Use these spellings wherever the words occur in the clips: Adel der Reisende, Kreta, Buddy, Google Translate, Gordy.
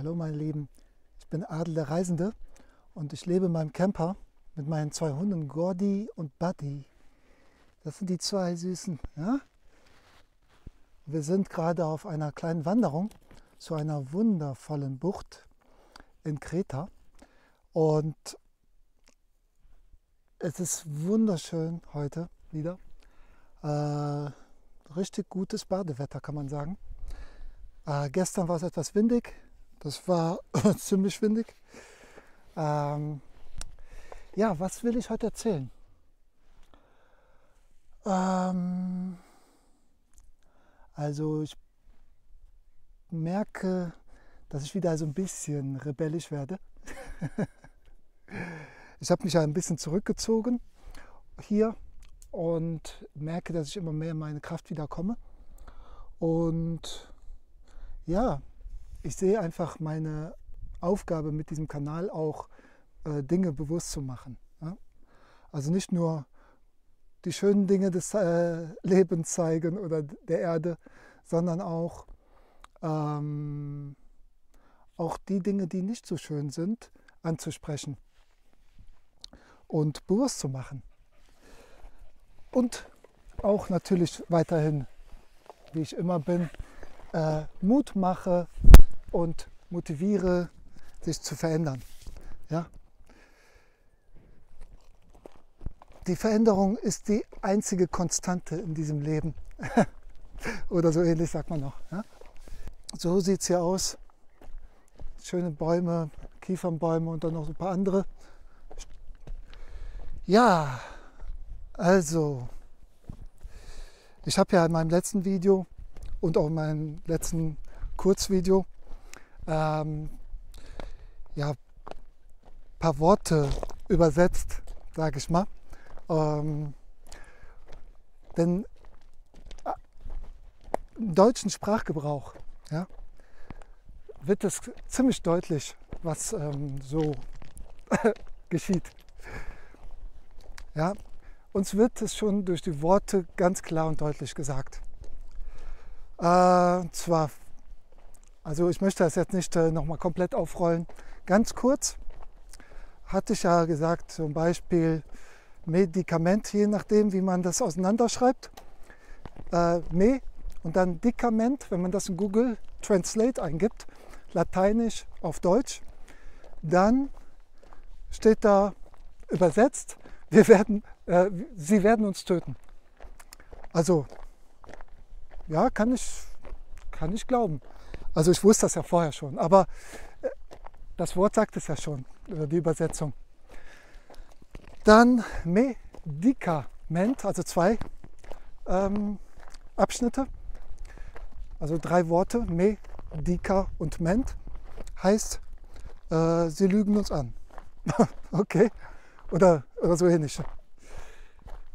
Hallo meine Lieben, ich bin Adel der Reisende und ich lebe in meinem Camper mit meinen zwei Hunden Gordy und Buddy. Das sind die zwei Süßen. Ja? Wir sind gerade auf einer kleinen Wanderung zu einer wundervollen Bucht in Kreta und es ist wunderschön heute wieder. Richtig gutes Badewetter kann man sagen. Gestern war es etwas windig. Das war ziemlich windig. Ja, was will ich heute erzählen? Also ich merke, dass ich wieder so ein bisschen rebellisch werde. Ich habe mich ja ein bisschen zurückgezogen hier und merke, dass ich immer mehr in meine Kraft wiederkomme. Und ja, ich sehe einfach meine Aufgabe mit diesem Kanal auch, Dinge bewusst zu machen. Ja? Also nicht nur die schönen Dinge des Lebens zeigen oder der Erde, sondern auch, auch die Dinge, die nicht so schön sind, anzusprechen und bewusst zu machen. Und auch natürlich weiterhin, wie ich immer bin, Mut mache und motiviere, sich zu verändern. Ja? Die Veränderung ist die einzige Konstante in diesem Leben. Oder so ähnlich sagt man noch. Ja? So sieht es hier aus. Schöne Bäume, Kiefernbäume und dann noch ein paar andere. Ja, also, ich habe ja in meinem letzten Video und auch in meinem letzten Kurzvideo ja, ein paar Worte übersetzt, sage ich mal. Denn im deutschen Sprachgebrauch, ja, wird es ziemlich deutlich, was so geschieht. Ja, uns wird es schon durch die Worte ganz klar und deutlich gesagt. Also ich möchte das jetzt nicht nochmal komplett aufrollen. Ganz kurz hatte ich ja gesagt, zum Beispiel Medikament, je nachdem wie man das auseinanderschreibt. Me und dann Dikament, wenn man das in Google Translate eingibt, lateinisch auf Deutsch, dann steht da übersetzt, sie werden uns töten. Also ja, kann ich glauben. Also ich wusste das ja vorher schon, aber das Wort sagt es ja schon, die Übersetzung. Dann Medikament, also zwei Abschnitte, also drei Worte, Medika und Ment, heißt, sie lügen uns an. Okay, oder so ähnlich.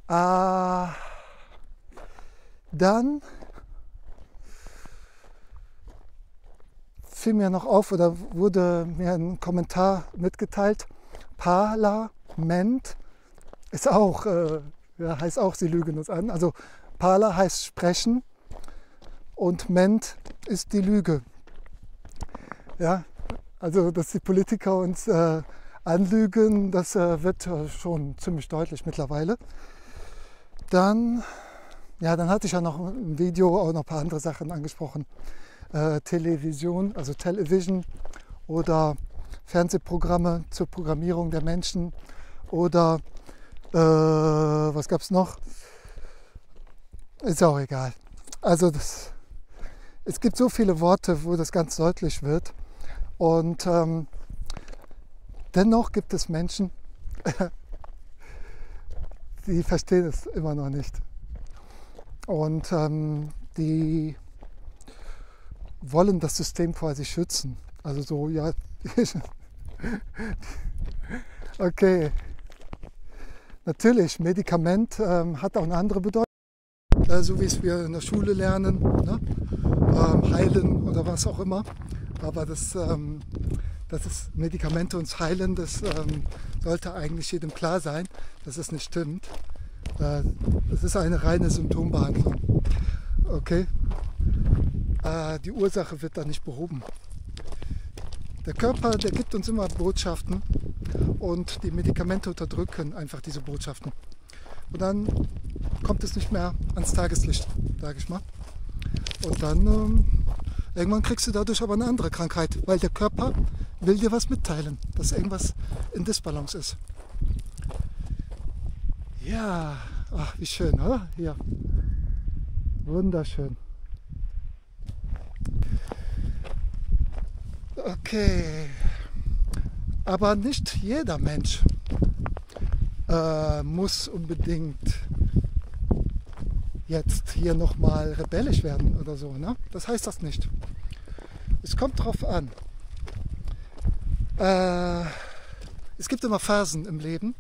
Dann fiel mir noch auf oder wurde mir ein Kommentar mitgeteilt, Parlament ist auch, ja, heißt auch, sie lügen uns an. Also Parla heißt sprechen und Ment ist die Lüge. Ja, also dass die Politiker uns anlügen, das wird schon ziemlich deutlich mittlerweile. Dann, ja, dann hatte ich ja noch im Video auch noch ein paar andere Sachen angesprochen. Television, also Television oder Fernsehprogramme zur Programmierung der Menschen oder was gab es noch? Ist auch egal. Also das, es gibt so viele Worte, wo das ganz deutlich wird und dennoch gibt es Menschen, die verstehen es immer noch nicht und die wollen das System quasi schützen. Also so, ja, okay. Natürlich, Medikament hat auch eine andere Bedeutung, so wie es wir in der Schule lernen, ne? Heilen oder was auch immer. Aber das ist Medikamente uns heilen, das sollte eigentlich jedem klar sein, dass es nicht stimmt. Das ist eine reine Symptombehandlung. Okay? Die Ursache wird da nicht behoben. Der Körper, der gibt uns immer Botschaften und die Medikamente unterdrücken einfach diese Botschaften. Und dann kommt es nicht mehr ans Tageslicht, sage ich mal. Und dann irgendwann kriegst du dadurch aber eine andere Krankheit, weil der Körper will dir was mitteilen, dass irgendwas in Disbalance ist. Ja, ach, wie schön, oder? Hier. Wunderschön. Okay, aber nicht jeder Mensch muss unbedingt jetzt hier nochmal rebellisch werden oder so, ne? Das heißt das nicht. Es kommt drauf an. Es gibt immer Phasen im Leben,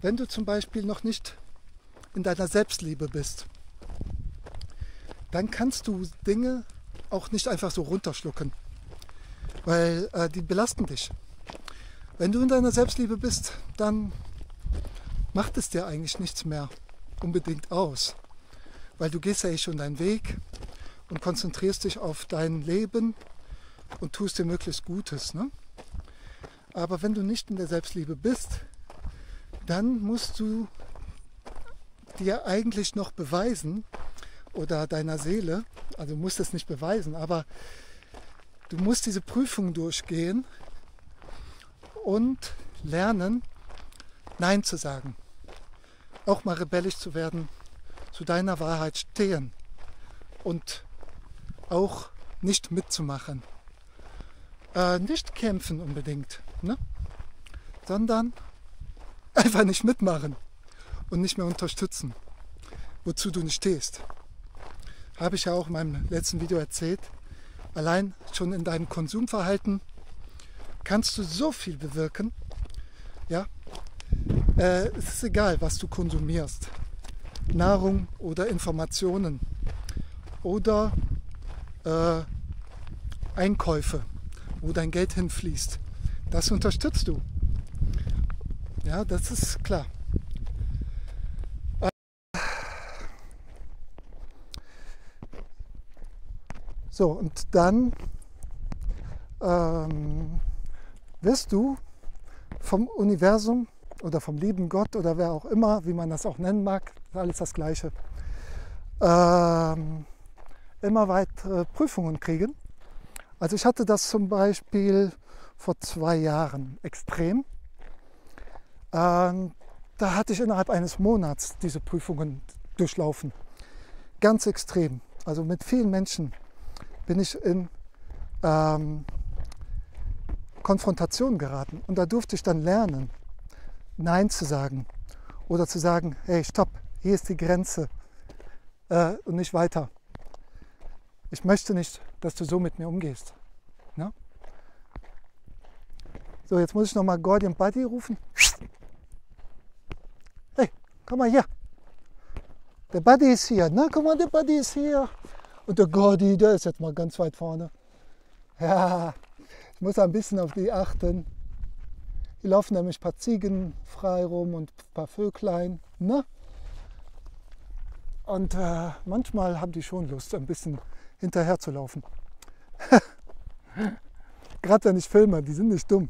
wenn du zum Beispiel noch nicht in deiner Selbstliebe bist, dann kannst du Dinge auch nicht einfach so runterschlucken, weil die belasten dich. Wenn du in deiner Selbstliebe bist, dann macht es dir eigentlich nichts mehr unbedingt aus, weil du gehst ja eh schon deinen Weg und konzentrierst dich auf dein Leben und tust dir möglichst Gutes, ne? Aber wenn du nicht in der Selbstliebe bist, dann musst du dir eigentlich noch beweisen oder deiner Seele, also du musst es nicht beweisen, aber du musst diese Prüfung durchgehen und lernen, Nein zu sagen. Auch mal rebellisch zu werden, zu deiner Wahrheit stehen und auch nicht mitzumachen. Nicht kämpfen unbedingt, ne? Sondern einfach nicht mitmachen und nicht mehr unterstützen, wozu du nicht stehst. Habe ich ja auch in meinem letzten Video erzählt. Allein schon in deinem Konsumverhalten kannst du so viel bewirken. Ja? Es ist egal, was du konsumierst. Nahrung oder Informationen oder Einkäufe, wo dein Geld hinfließt. Das unterstützt du. Ja, das ist klar. So, und dann wirst du vom Universum oder vom lieben Gott oder wer auch immer, wie man das auch nennen mag, alles das Gleiche, immer weitere Prüfungen kriegen. Also ich hatte das zum Beispiel vor 2 Jahren extrem. Da hatte ich innerhalb eines Monats diese Prüfungen durchlaufen. Ganz extrem. Also mit vielen Menschen bin ich in Konfrontation geraten. Und da durfte ich dann lernen, Nein zu sagen. Oder zu sagen, hey, stopp, hier ist die Grenze und nicht weiter. Ich möchte nicht, dass du so mit mir umgehst. Ne? So, jetzt muss ich nochmal Gordy und Buddy rufen. Hey, komm mal hier. Der Buddy ist hier, ne? Guck mal, der Buddy ist hier. Und der Gordy, der ist jetzt mal ganz weit vorne. Ja, ich muss ein bisschen auf die achten. Hier laufen nämlich ein paar Ziegen frei rum und ein paar Vöglein, ne? Und manchmal haben die schon Lust, ein bisschen hinterher zu laufen. Gerade wenn ich filme, die sind nicht dumm.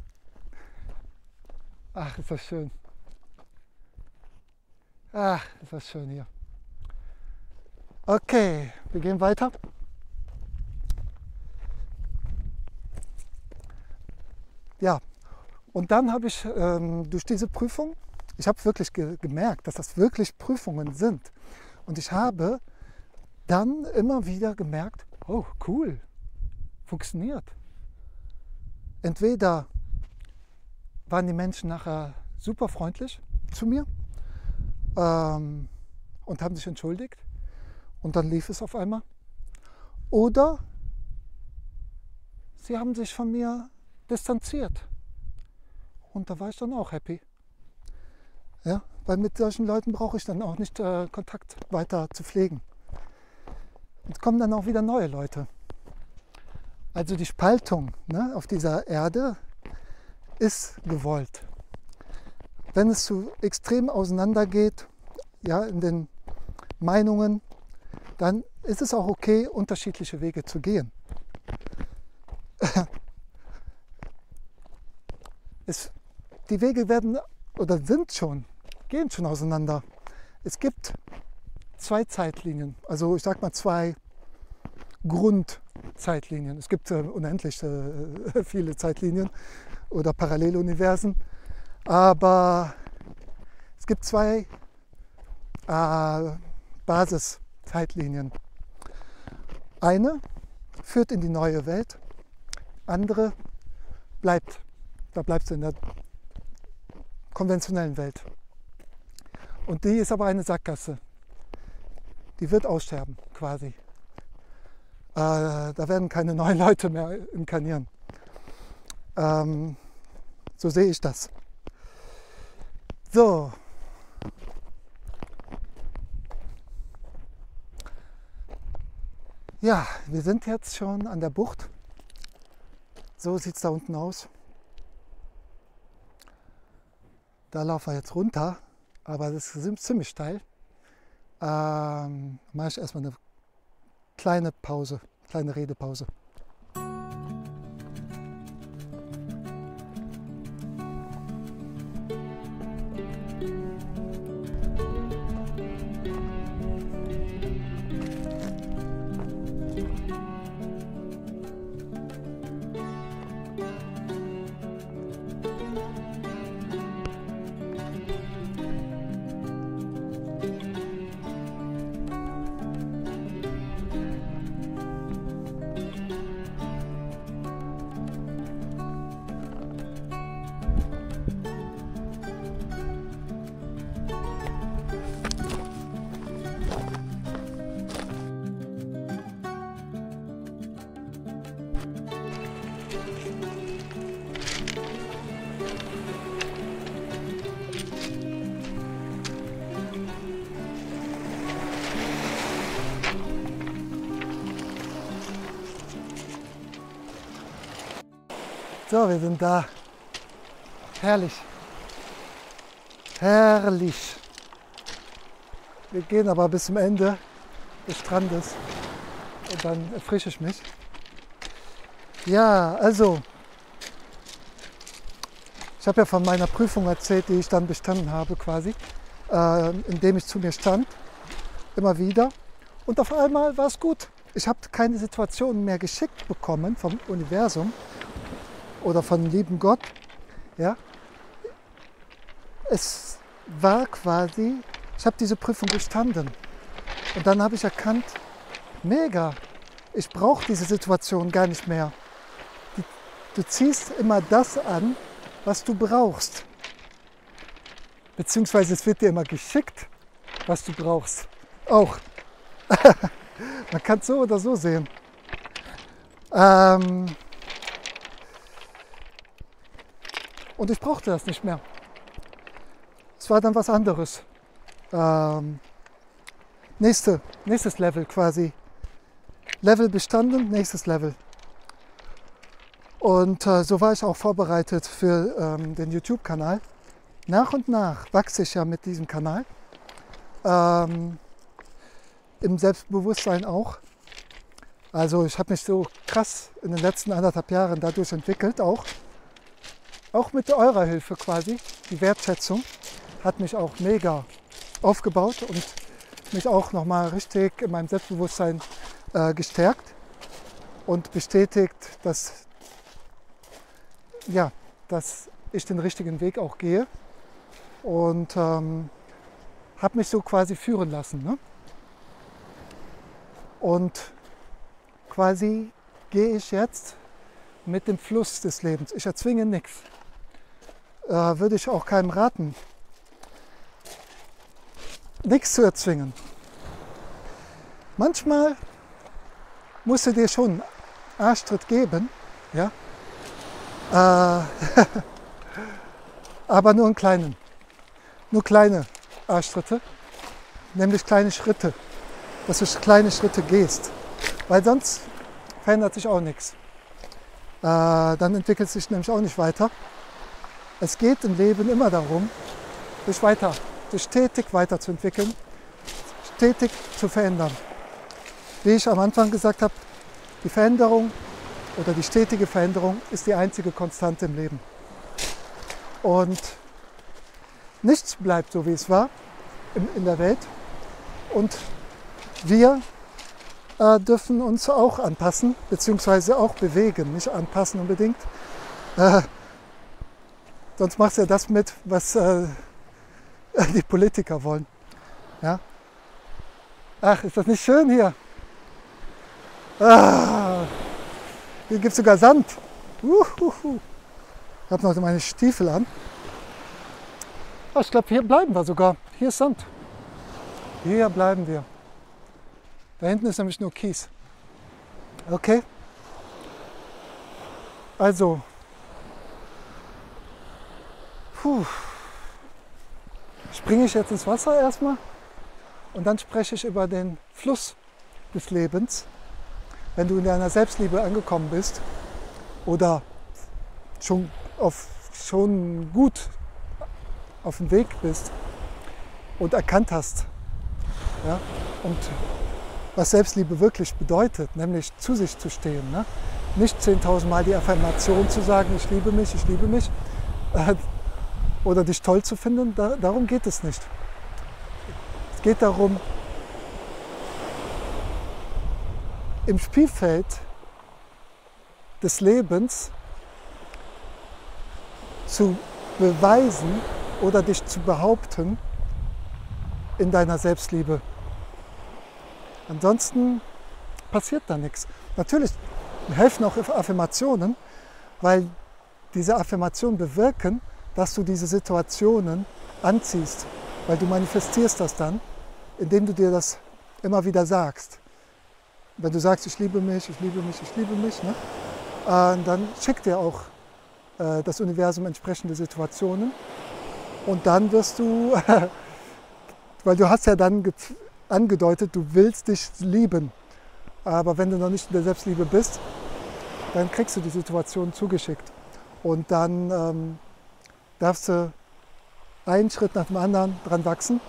Ach, ist das schön. Ach, ist das schön hier. Okay, wir gehen weiter. Ja, und dann habe ich durch diese Prüfung, ich habe wirklich gemerkt, dass das wirklich Prüfungen sind. Und ich habe dann immer wieder gemerkt, oh cool, funktioniert. Entweder waren die Menschen nachher super freundlich zu mir und haben sich entschuldigt und dann lief es auf einmal. Oder sie haben sich von mir distanziert und da war ich dann auch happy. Ja, weil mit solchen Leuten brauche ich dann auch nicht Kontakt weiter zu pflegen. Und kommen dann auch wieder neue Leute. Also die Spaltung, ne, auf dieser Erde ist gewollt. Wenn es so extrem auseinandergeht, ja, in den Meinungen, dann ist es auch okay, unterschiedliche Wege zu gehen. die Wege werden oder sind schon, gehen schon auseinander. Es gibt zwei Zeitlinien, also ich sag mal zwei Grundzeitlinien. Es gibt unendlich viele Zeitlinien oder Paralleluniversen, aber es gibt zwei Basiszeitlinien. Eine führt in die neue Welt, andere bleibt. Da bleibst du in der konventionellen Welt. Und die ist aber eine Sackgasse. Die wird aussterben quasi. Da werden keine neuen Leute mehr inkarnieren. So sehe ich das. So. Ja, wir sind jetzt schon an der Bucht. So sieht es da unten aus. Da laufen wir jetzt runter, aber das ist ziemlich steil. Mache ich erstmal eine kleine Pause, kleine Redepause. So, wir sind da. Herrlich. Herrlich. Wir gehen aber bis zum Ende des Strandes und dann erfrische ich mich. Ja, also, ich habe ja von meiner Prüfung erzählt, die ich dann bestanden habe quasi, indem ich zu mir stand, immer wieder. Und auf einmal war es gut. Ich habe keine Situationen mehr geschickt bekommen vom Universum oder von lieben Gott, ja, es war quasi, ich habe diese Prüfung bestanden und dann habe ich erkannt, mega, ich brauche diese Situation gar nicht mehr. Du ziehst immer das an, was du brauchst, beziehungsweise es wird dir immer geschickt, was du brauchst, auch. Man kann es so oder so sehen. Und ich brauchte das nicht mehr. Es war dann was anderes. Nächstes Level quasi. Level bestanden, nächstes Level. Und so war ich auch vorbereitet für den YouTube-Kanal. Nach und nach wachse ich ja mit diesem Kanal. Im Selbstbewusstsein auch. Also ich habe mich so krass in den letzten 1,5 Jahren dadurch entwickelt auch. Auch mit eurer Hilfe quasi, die Wertschätzung hat mich auch mega aufgebaut und mich auch nochmal richtig in meinem Selbstbewusstsein gestärkt und bestätigt, dass, ja, dass ich den richtigen Weg auch gehe und habe mich so quasi führen lassen. Ne? Und quasi gehe ich jetzt mit dem Fluss des Lebens. Ich erzwinge nichts. Würde ich auch keinem raten, nichts zu erzwingen. Manchmal musst du dir schon einen Arschtritt geben, ja? Aber nur einen kleinen. Nur kleine Arschtritte, nämlich kleine Schritte, dass du kleine Schritte gehst, weil sonst verändert sich auch nichts. Dann entwickelt sich nämlich auch nicht weiter. Es geht im Leben immer darum, sich stetig weiterzuentwickeln, stetig zu verändern. Wie ich am Anfang gesagt habe, die Veränderung oder die stetige Veränderung ist die einzige Konstante im Leben. und nichts bleibt so, wie es war in der Welt. Und wir dürfen uns auch anpassen, beziehungsweise auch bewegen, nicht anpassen unbedingt. Sonst machst du ja das mit, was die Politiker wollen. Ja? Ach, ist das nicht schön hier? Ah, hier gibt es sogar Sand. Ich habe noch meine Stiefel an. Oh, ich glaube, hier bleiben wir sogar. Hier ist Sand. Hier bleiben wir. Da hinten ist nämlich nur Kies. Okay. Also. Puh. Springe ich jetzt ins Wasser erstmal und dann spreche ich über den Fluss des Lebens. Wenn du in deiner Selbstliebe angekommen bist oder schon gut auf dem Weg bist und erkannt hast, ja, und was Selbstliebe wirklich bedeutet, nämlich zu sich zu stehen, ne? Nicht 10.000 Mal die Affirmation zu sagen, ich liebe mich, oder dich toll zu finden, darum geht es nicht. Es geht darum, im Spielfeld des Lebens zu beweisen oder dich zu behaupten in deiner Selbstliebe. Ansonsten passiert da nichts. Natürlich helfen auch Affirmationen, weil diese Affirmationen bewirken, dass du diese Situationen anziehst, weil du manifestierst das dann, indem du dir das immer wieder sagst. Wenn du sagst, ich liebe mich, ich liebe mich, ich liebe mich, ne? Dann schickt dir auch das Universum entsprechende Situationen und dann wirst du, weil du hast ja dann angedeutet, du willst dich lieben, aber wenn du noch nicht in der Selbstliebe bist, dann kriegst du die Situation zugeschickt und dann darfst du einen Schritt nach dem anderen dran wachsen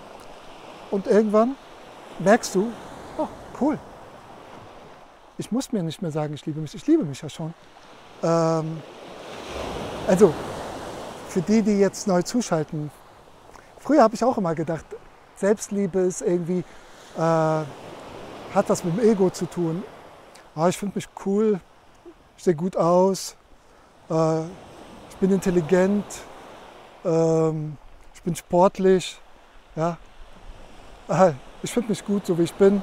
und irgendwann merkst du, oh cool, ich muss mir nicht mehr sagen, ich liebe mich ja schon. Also für die, die jetzt neu zuschalten, früher habe ich auch immer gedacht, Selbstliebe ist irgendwie, hat was mit dem Ego zu tun. Oh, ich finde mich cool, ich sehe gut aus, ich bin intelligent, ich bin sportlich, ja? Ich finde mich gut, so wie ich bin,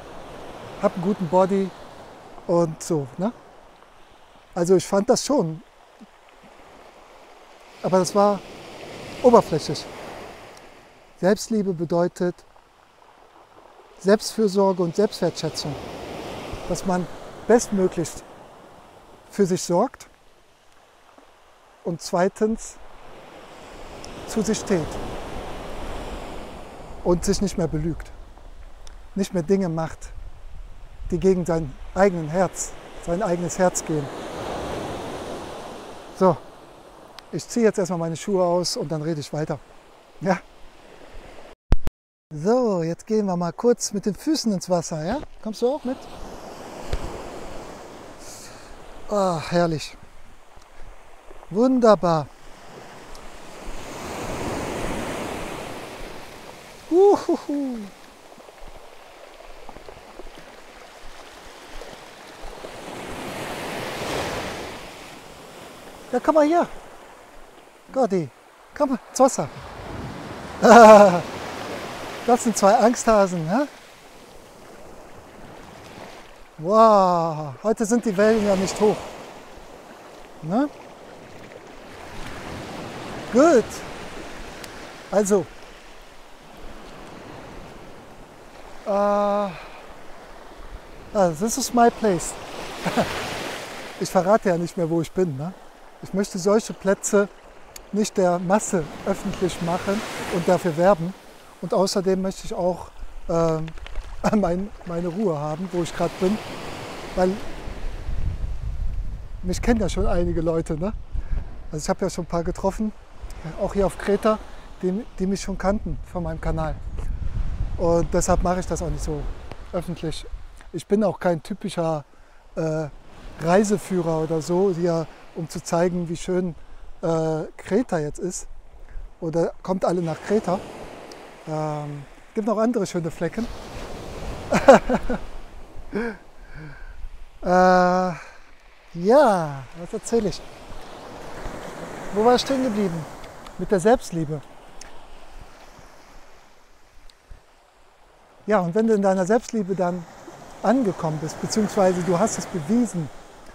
habe einen guten Body und so. Ne? Also ich fand das schon, aber das war oberflächlich. Selbstliebe bedeutet Selbstfürsorge und Selbstwertschätzung, dass man bestmöglichst für sich sorgt und zweitens zu sich steht und sich nicht mehr belügt, nicht mehr Dinge macht, die gegen sein eigenes Herz gehen. So, ich ziehe jetzt erstmal meine Schuhe aus und dann rede ich weiter. Ja? So, jetzt gehen wir mal kurz mit den Füßen ins Wasser, ja? Kommst du auch mit? Ah, herrlich. Wunderbar. Uhuhu. Ja, komm mal hier. Gordy, komm mal ins Wasser. Das sind zwei Angsthasen, ne? Wow, heute sind die Wellen ja nicht hoch. Ne? Gut. Also. This is my place. Ich verrate ja nicht mehr, wo ich bin. Ne? Ich möchte solche Plätze nicht der Masse öffentlich machen und dafür werben. Und außerdem möchte ich auch meine Ruhe haben, wo ich gerade bin, weil mich kennen ja schon einige Leute, ne? Also ich habe ja schon ein paar getroffen, auch hier auf Kreta, die mich schon kannten von meinem Kanal. Und deshalb mache ich das auch nicht so öffentlich. Ich bin auch kein typischer Reiseführer oder so, hier, um zu zeigen, wie schön Kreta jetzt ist. oder kommt alle nach Kreta. Es gibt noch andere schöne Flecken. Ja, was erzähle ich? Wo war ich stehen geblieben? Mit der Selbstliebe. Ja, und wenn du in deiner Selbstliebe dann angekommen bist, beziehungsweise du hast es bewiesen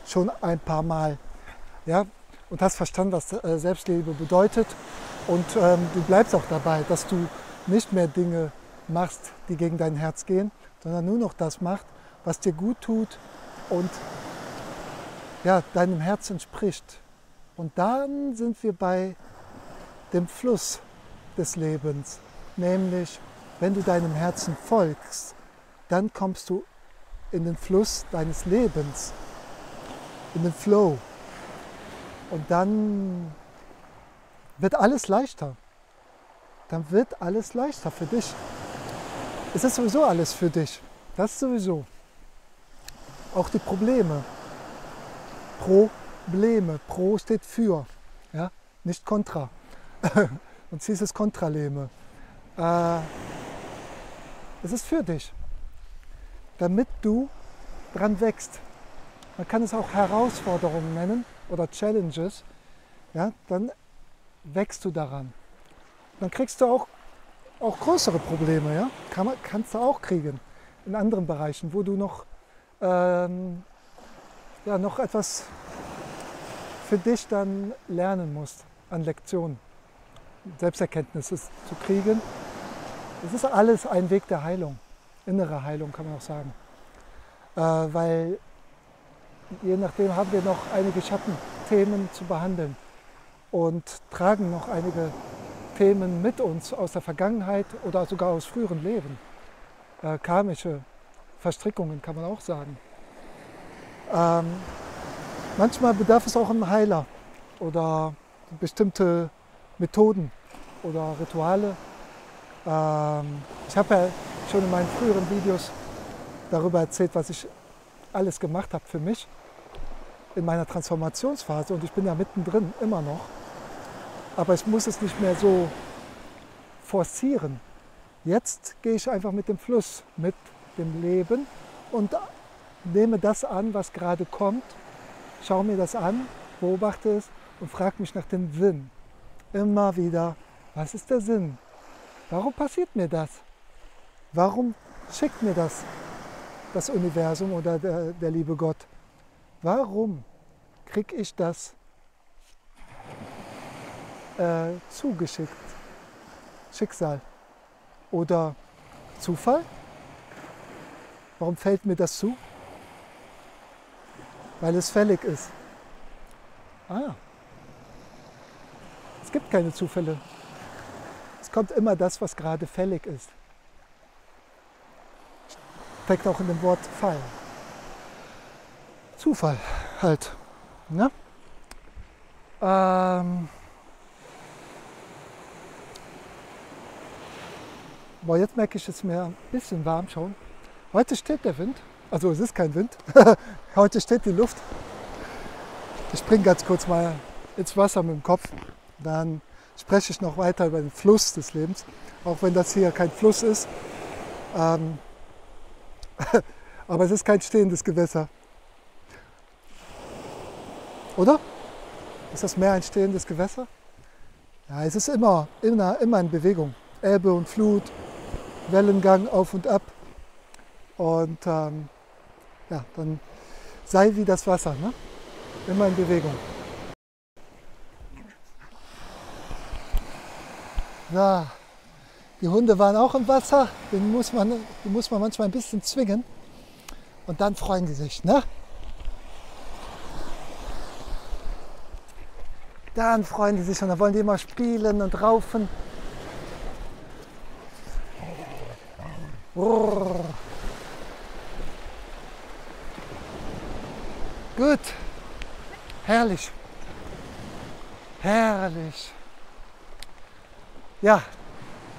schon ein paar Mal, ja, und hast verstanden, was Selbstliebe bedeutet, und du bleibst auch dabei, dass du nicht mehr Dinge machst, die gegen dein Herz gehen, sondern nur noch das machst, was dir gut tut und ja, deinem Herz entspricht. Und dann sind wir bei dem Fluss des Lebens, nämlich wenn du deinem Herzen folgst, dann kommst du in den Fluss deines Lebens, in den Flow. Und dann wird alles leichter. Dann wird alles leichter für dich. Es ist sowieso alles für dich. Das sowieso. Auch die Probleme. Probleme. Pro steht für, ja? Nicht kontra. Sonst hieß es Kontraleme. Es ist für dich, damit du dran wächst. Man kann es auch Herausforderungen nennen oder Challenges. Ja, dann wächst du daran. Dann kriegst du auch größere Probleme. Ja? Kannst du auch kriegen in anderen Bereichen, wo du noch etwas für dich dann lernen musst an Lektionen. Selbsterkenntnis ist zu kriegen. Es ist alles ein Weg der Heilung, innere Heilung kann man auch sagen, weil je nachdem haben wir noch einige Schattenthemen zu behandeln und tragen noch einige Themen mit uns aus der Vergangenheit oder sogar aus früheren Leben. Karmische Verstrickungen kann man auch sagen. Manchmal bedarf es auch einem Heiler oder bestimmte Methoden oder Rituale. Ich habe ja schon in meinen früheren Videos darüber erzählt, was ich alles gemacht habe für mich in meiner Transformationsphase, und ich bin ja mittendrin immer noch, aber ich muss es nicht mehr so forcieren. Jetzt gehe ich einfach mit dem Fluss, mit dem Leben, und nehme das an, was gerade kommt, schaue mir das an, beobachte es und frage mich nach dem Sinn. Immer wieder, was ist der Sinn? Warum passiert mir das? Warum schickt mir das Universum oder der liebe Gott? Warum kriege ich das zugeschickt? Schicksal oder Zufall? Warum fällt mir das zu? Weil es fällig ist. Ah, es gibt keine Zufälle. Kommt immer das, was gerade fällig ist. Steckt auch in dem Wort Fall. Zufall halt. Ne? Boah, jetzt merke ich es mir ein bisschen warm schon. Heute steht der Wind. Also es ist kein Wind. Heute steht die Luft. Ich springe ganz kurz mal ins Wasser mit dem Kopf. Dann spreche ich noch weiter über den Fluss des Lebens, auch wenn das hier kein Fluss ist. Aber es ist kein stehendes Gewässer. Oder? Ist das Meer ein stehendes Gewässer? Ja, es ist immer in Bewegung. Ebbe und Flut, Wellengang auf und ab. Und ja, dann sei wie das Wasser, ne? Immer in Bewegung. Ja, die Hunde waren auch im Wasser, den muss man manchmal ein bisschen zwingen, und dann freuen sie sich, ne? Dann freuen die sich und dann wollen die immer spielen und raufen. Gut, herrlich, herrlich. Ja,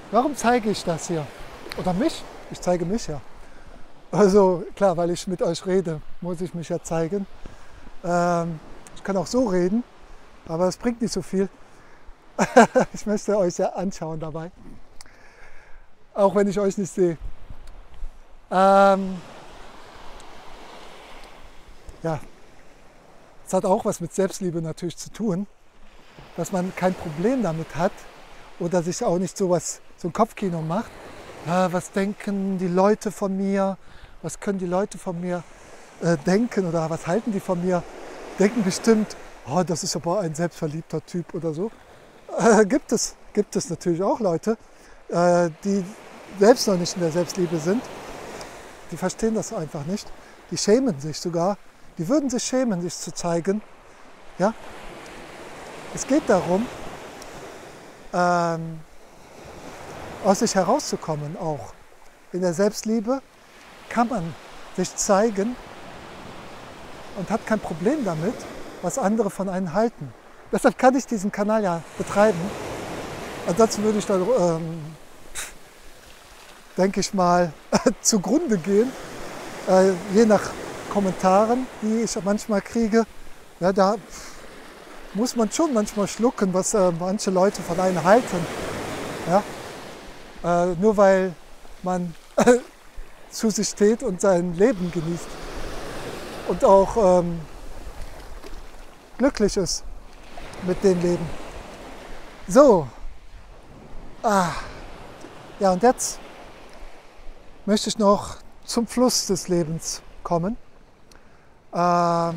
warum zeige ich das hier? Oder mich? Ich zeige mich ja. Also klar, weil ich mit euch rede, muss ich mich ja zeigen. Ich kann auch so reden, aber es bringt nicht so viel. Ich möchte euch ja anschauen dabei, auch wenn ich euch nicht sehe. Ja, es hat auch was mit Selbstliebe natürlich zu tun, dass man kein Problem damit hat oder sich auch nicht so ein Kopfkino macht. Was denken die Leute von mir? Was können die Leute von mir denken oder was halten die von mir? Denken bestimmt, oh, das ist aber ein selbstverliebter Typ oder so. Gibt es natürlich auch Leute, die selbst noch nicht in der Selbstliebe sind. Die verstehen das einfach nicht. Die schämen sich sogar. Die würden sich schämen, sich zu zeigen. Ja? Es geht darum, aus sich herauszukommen auch. In der Selbstliebe kann man sich zeigen und hat kein Problem damit, was andere von einem halten. Deshalb kann ich diesen Kanal ja betreiben. Ansonsten würde ich da, denke ich mal, zugrunde gehen. Je nach Kommentaren, die ich manchmal kriege, ja, da muss man schon manchmal schlucken, was manche Leute von einem halten. Ja? Nur weil man zu sich steht und sein Leben genießt und auch glücklich ist mit dem Leben. So, ja, und jetzt möchte ich noch zum Fluss des Lebens kommen. Also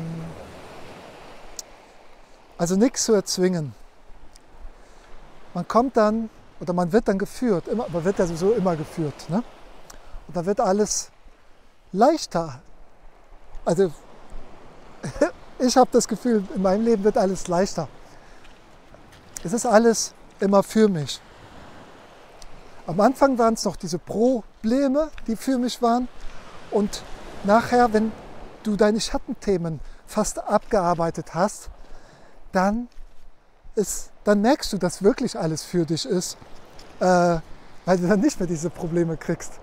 nichts zu erzwingen. Man kommt dann, oder man wird dann geführt, man wird ja sowieso immer geführt, ne? Und dann wird alles leichter. Also ich habe das Gefühl, in meinem Leben wird alles leichter. Es ist alles immer für mich. Am Anfang waren es noch diese Probleme, die für mich waren. Und nachher, wenn du deine Schattenthemen fast abgearbeitet hast, dann merkst du, dass wirklich alles für dich ist, weil du dann nicht mehr diese Probleme kriegst.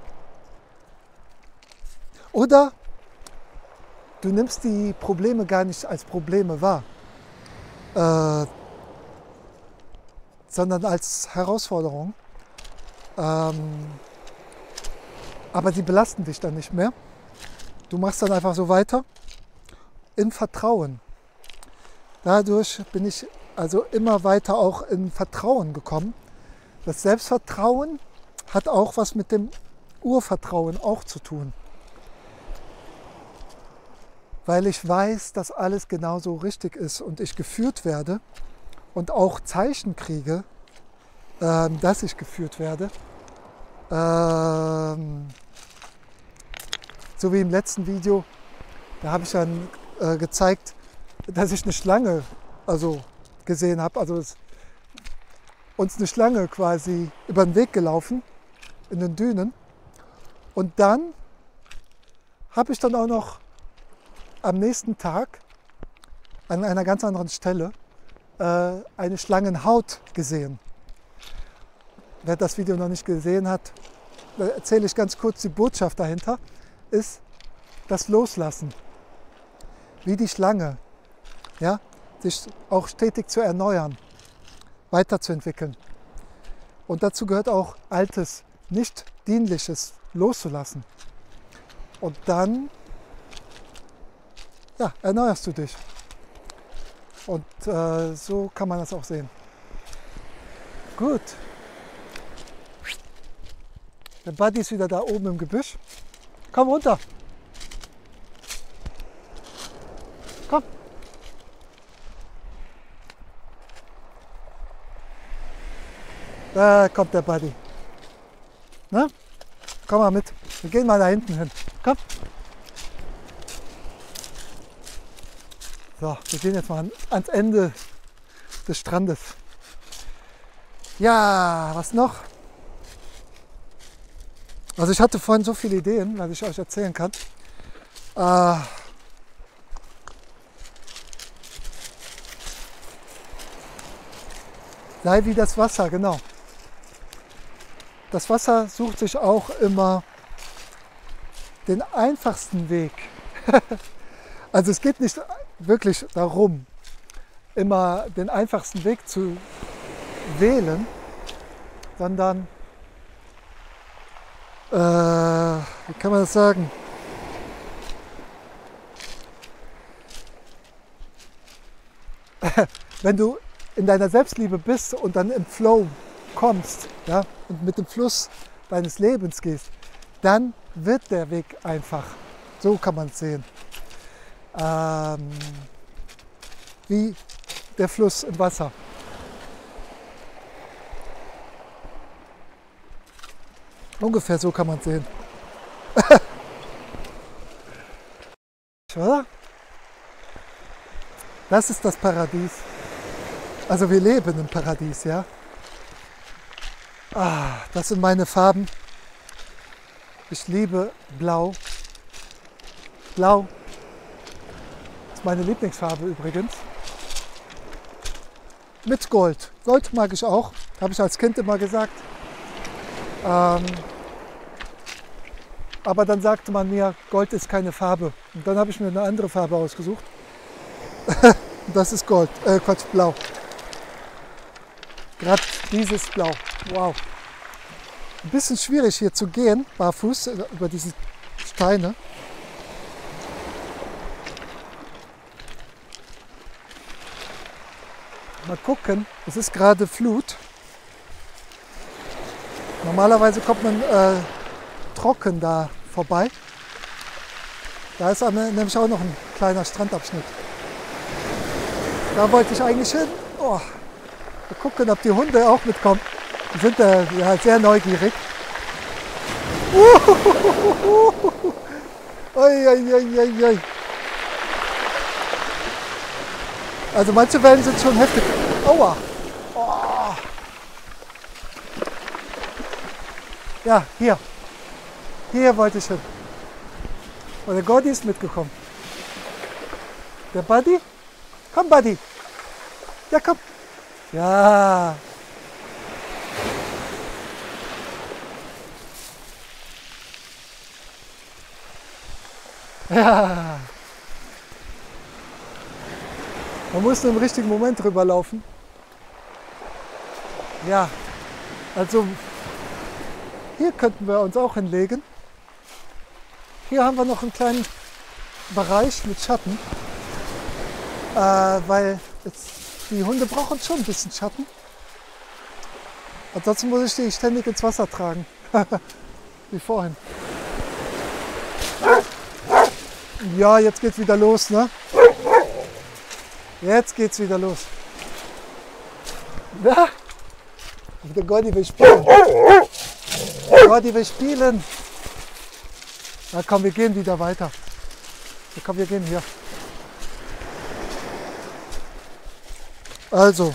Oder du nimmst die Probleme gar nicht als Probleme wahr, sondern als Herausforderung. Aber die belasten dich dann nicht mehr. Du machst dann einfach so weiter im Vertrauen. Dadurch bin ich also immer weiter auch in Vertrauen gekommen. Das Selbstvertrauen hat auch was mit dem Urvertrauen auch zu tun. Weil ich weiß, dass alles genauso richtig ist und ich geführt werde und auch Zeichen kriege, dass ich geführt werde. So wie im letzten Video, da habe ich dann gezeigt, dass ich eine Schlange gesehen habe. Also ist uns eine Schlange quasi über den Weg gelaufen in den Dünen. Und dann habe ich dann auch noch am nächsten Tag an einer ganz anderen Stelle eine Schlangenhaut gesehen. Wer das Video noch nicht gesehen hat, erzähle ich ganz kurz die Botschaft dahinter, ist das Loslassen. Wie die Schlange, ja, sich auch stetig zu erneuern, weiterzuentwickeln. Und dazu gehört auch Altes, Nicht-Dienliches loszulassen. Und dann, ja, erneuerst du dich. Und so kann man das auch sehen. Gut. Der Buddy ist wieder da oben im Gebüsch. Komm runter. Komm. Da kommt der Buddy. Na? Komm mal mit. Wir gehen mal da hinten hin. Komm. So, wir gehen jetzt mal ans Ende des Strandes. Ja, was noch? Also ich hatte vorhin so viele Ideen, was ich euch erzählen kann. Sei wie das Wasser, genau. Das Wasser sucht sich auch immer den einfachsten Weg. Also es geht nicht wirklich darum, immer den einfachsten Weg zu wählen, sondern, wie kann man das sagen? Wenn du in deiner Selbstliebe bist und dann im Flow kommst, ja, und mit dem Fluss deines Lebens gehst, dann wird der Weg einfach. So kann man es sehen. Wie der Fluss im Wasser. Ungefähr so kann man es sehen. Oder? Das ist das Paradies. Also wir leben im Paradies, ja. Ah, das sind meine Farben. Ich liebe Blau. Blau ist meine Lieblingsfarbe übrigens. Mit Gold. Gold mag ich auch. Habe ich als Kind immer gesagt. Aber dann sagte man mir, Gold ist keine Farbe. Und dann habe ich mir eine andere Farbe ausgesucht. Das ist Gold. Quatsch, Blau. Gerade dieses Blau. Wow. Ein bisschen schwierig hier zu gehen, barfuß, über diese Steine. Mal gucken, es ist gerade Flut. Normalerweise kommt man trocken da vorbei. Da ist nämlich auch noch ein kleiner Strandabschnitt. Da wollte ich eigentlich hin. Oh. Mal gucken, ob die Hunde auch mitkommen. Die sind ja sehr neugierig. Also manche Wellen sind schon heftig. Aua! Oh. Ja, hier. Hier wollte ich hin. Und der Gordy ist mitgekommen. Der Buddy? Komm, Buddy! Ja, komm! Ja! Ja! Man muss nur im richtigen Moment drüber laufen. Ja, also hier könnten wir uns auch hinlegen. Hier haben wir noch einen kleinen Bereich mit Schatten, weil jetzt die Hunde brauchen schon ein bisschen Schatten. Ansonsten muss ich die ständig ins Wasser tragen, wie vorhin. Ja, jetzt geht's wieder los, ne? Jetzt geht's wieder los. Na? Der Gordy will spielen. Der Gordy will spielen. Na komm, wir gehen wieder weiter. Na komm, wir gehen hier. Also.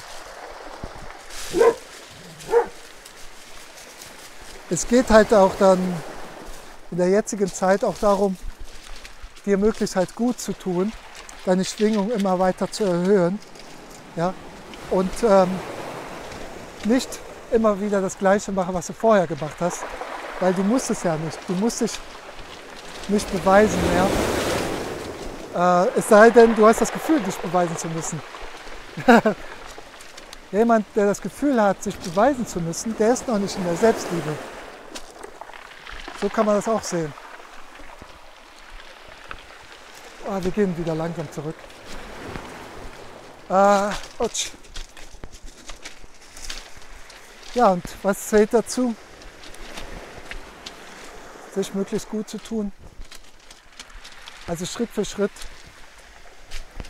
Es geht halt auch dann in der jetzigen Zeit auch darum, dir möglichst halt gut zu tun, deine Schwingung immer weiter zu erhöhen, ja? Und nicht immer wieder das Gleiche machen, was du vorher gemacht hast, weil du musst es ja nicht, du musst dich nicht beweisen mehr, es sei denn, du hast das Gefühl, dich beweisen zu müssen. Jemand, der das Gefühl hat, sich beweisen zu müssen, der ist noch nicht in der Selbstliebe. So kann man das auch sehen. Ah, wir gehen wieder langsam zurück. Utsch. Ja, und was zählt dazu? Sich möglichst gut zu tun. Also Schritt für Schritt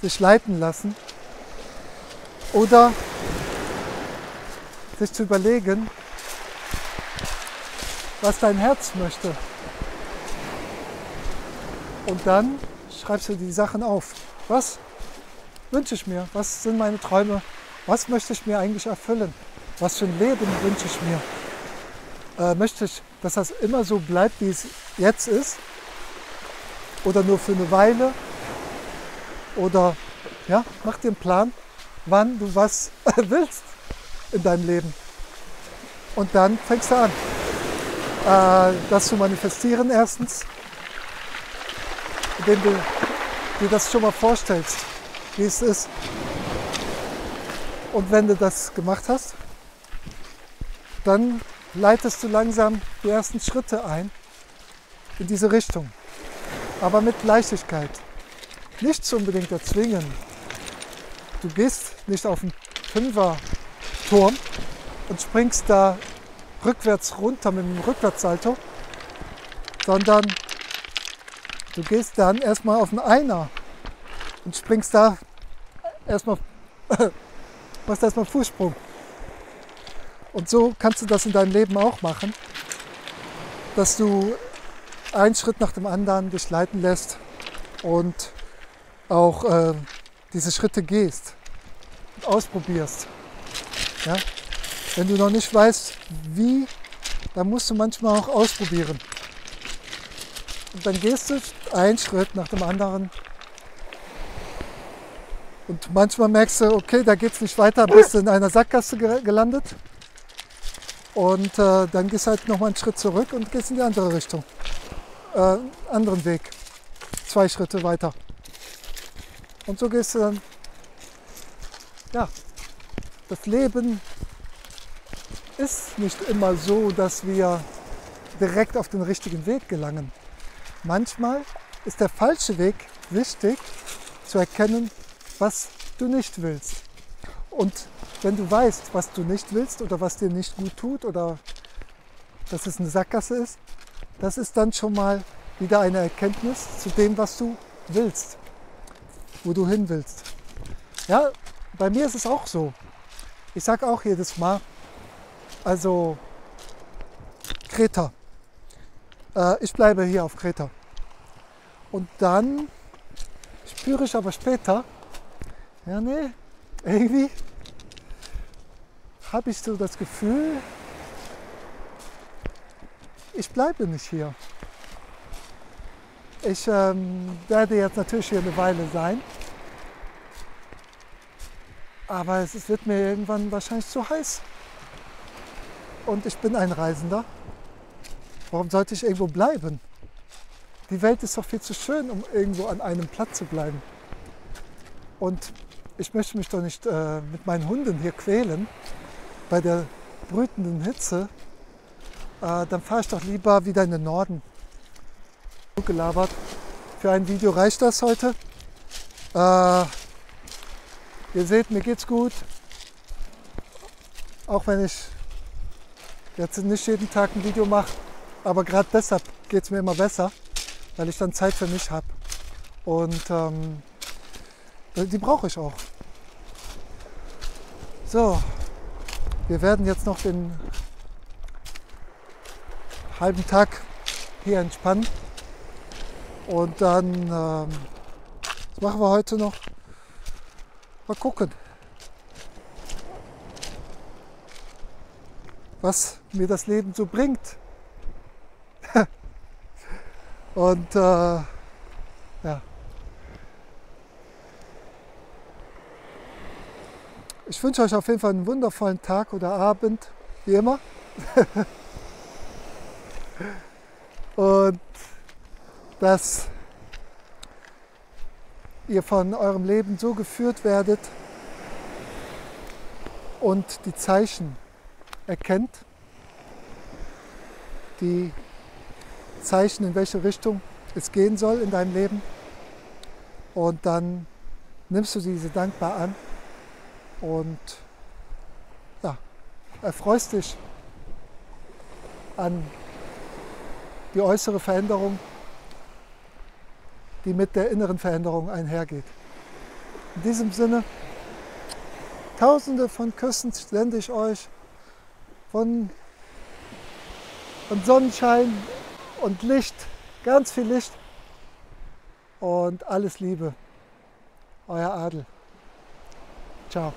sich leiten lassen. Oder sich zu überlegen, was dein Herz möchte. Und dann schreibst du die Sachen auf. Was wünsche ich mir? Was sind meine Träume? Was möchte ich mir eigentlich erfüllen? Was für ein Leben wünsche ich mir? Möchte ich, dass das immer so bleibt, wie es jetzt ist? Oder nur für eine Weile? Oder, ja, mach dir einen Plan, wann du was willst in deinem Leben. Und dann fängst du an, das zu manifestieren erstens. Indem du dir das schon mal vorstellst, wie es ist. Und wenn du das gemacht hast, dann leitest du langsam die ersten Schritte ein in diese Richtung, aber mit Leichtigkeit. Nichts unbedingt erzwingen. Du gehst nicht auf den Fünfer-Turm und springst da rückwärts runter mit einem Rückwärtssalto, sondern du gehst dann erstmal auf den Einer und springst da erstmal, machst erstmal einen Fußsprung. Und so kannst du das in deinem Leben auch machen, dass du einen Schritt nach dem anderen dich leiten lässt und auch diese Schritte gehst und ausprobierst. Ja? Wenn du noch nicht weißt, wie, dann musst du manchmal auch ausprobieren. Und dann gehst du einen Schritt nach dem anderen. Und manchmal merkst du, okay, da geht es nicht weiter, bist du in einer Sackgasse gelandet. Und dann gehst du halt nochmal einen Schritt zurück und gehst in die andere Richtung. Anderen Weg. 2 Schritte weiter. Und so gehst du dann, ja, das Leben ist nicht immer so, dass wir direkt auf den richtigen Weg gelangen. Manchmal ist der falsche Weg wichtig, zu erkennen, was du nicht willst. Und wenn du weißt, was du nicht willst oder was dir nicht gut tut oder dass es eine Sackgasse ist, das ist dann schon mal wieder eine Erkenntnis zu dem, was du willst, wo du hin willst. Ja, bei mir ist es auch so. Ich sage auch jedes Mal, also Kreta. Ich bleibe hier auf Kreta. Und dann spüre ich aber später, ja nee, irgendwie habe ich so das Gefühl, ich bleibe nicht hier. Ich werde jetzt natürlich hier eine Weile sein, aber es wird mir irgendwann wahrscheinlich zu heiß. Und ich bin ein Reisender. Warum sollte ich irgendwo bleiben? Die Welt ist doch viel zu schön, um irgendwo an einem Platz zu bleiben. Und ich möchte mich doch nicht mit meinen Hunden hier quälen, bei der brütenden Hitze. Dann fahre ich doch lieber wieder in den Norden. Gelabert. Für ein Video reicht das heute. Ihr seht, mir geht's gut. Auch wenn ich jetzt nicht jeden Tag ein Video mache, aber gerade deshalb geht es mir immer besser, weil ich dann Zeit für mich habe. Und die brauche ich auch. So, wir werden jetzt noch den halben Tag hier entspannen. Und dann, was machen wir heute noch? Mal gucken, was mir das Leben so bringt. Und ja, ich wünsche euch auf jeden Fall einen wundervollen Tag oder Abend, wie immer. Und dass ihr von eurem Leben so geführt werdet und die Zeichen erkennt, die Zeichen, in welche Richtung es gehen soll in deinem Leben. Und dann nimmst du diese dankbar an und ja, erfreust dich an die äußere Veränderung, die mit der inneren Veränderung einhergeht. In diesem Sinne, tausende von Küssen sende ich euch, von Sonnenschein und Licht, ganz viel Licht und alles Liebe. Euer Adel. Ciao.